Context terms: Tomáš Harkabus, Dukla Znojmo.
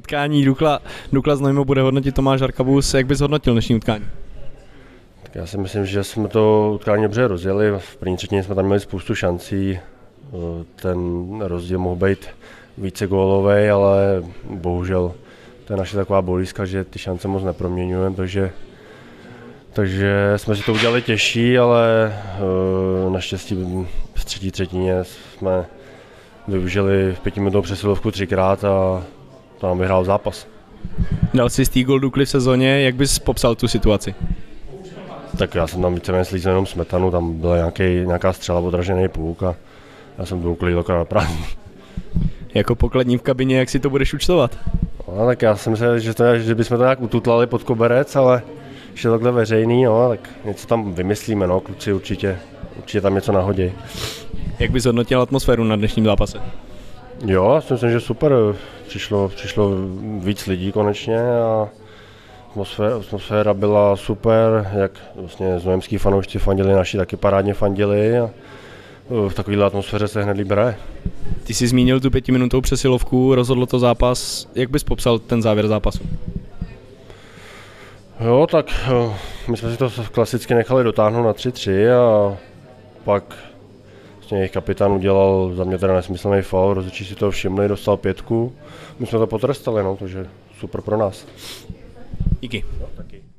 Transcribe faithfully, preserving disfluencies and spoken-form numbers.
Utkání Dukla, Dukla Znojmo bude hodnotit Tomáš Harkabus. Jak bys hodnotil dnešní utkání? Tak já si myslím, že jsme to utkání dobře rozjeli. V první třetině jsme tam měli spoustu šancí. Ten rozdíl mohl být více gólovej, ale bohužel to je naše taková bolízka, že ty šance moc neproměňujeme, takže, takže jsme si to udělali těžší, ale naštěstí v třetí třetině jsme využili pětiminutovou přesilovku třikrát a to nám vyhrál zápas. Dal jsi stý gól Dukly v sezóně, jak bys popsal tu situaci? Tak já jsem tam víceméně slízel jenom smetanu, tam byla nějaký, nějaká střela, odražený půlk a já jsem Dukly dokonal prázdný. Jako pokladní v kabině, jak si to budeš účtovat? No, tak já jsem se, že, to, že bychom to nějak ututlali pod koberec, ale ještě takhle veřejný, no, tak něco tam vymyslíme, no, kluci určitě, určitě tam něco nahodí. Jak bys hodnotil atmosféru na dnešním zápase? Jo, já si myslím, že super. Přišlo, přišlo víc lidí konečně a atmosféra, atmosféra byla super, jak vlastně znojemský fanoušci fandili, naši taky parádně fandili a v takovéhle atmosféře se hned líbí. Ty jsi zmínil tu pětiminutovou přesilovku, rozhodlo to zápas. Jak bys popsal ten závěr zápasu? Jo, tak my jsme si to klasicky nechali dotáhnout na tři tři a pak jejich kapitán udělal za mě teda nesmyslný faul, rozhodčí si to všimli, dostal pětku, my jsme to potrestali, no, takže super pro nás. Díky. No, taky.